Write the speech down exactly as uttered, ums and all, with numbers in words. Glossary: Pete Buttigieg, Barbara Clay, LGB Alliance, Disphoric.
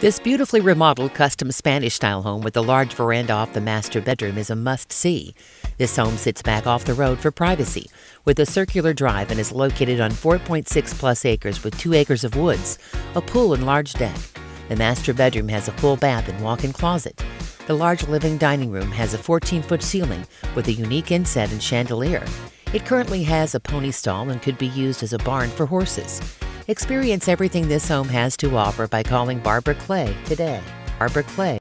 This beautifully remodeled custom Spanish-style home with a large veranda off the master bedroom is a must-see. This home sits back off the road for privacy with a circular drive and is located on four point six plus acres with two acres of woods, a pool and large deck. The master bedroom has a full bath and walk-in closet. The large living dining room has a fourteen-foot ceiling with a unique inset and chandelier. It currently has a pony stall and could be used as a barn for horses. Experience everything this home has to offer by calling Barbara Clay today. Barbara Clay.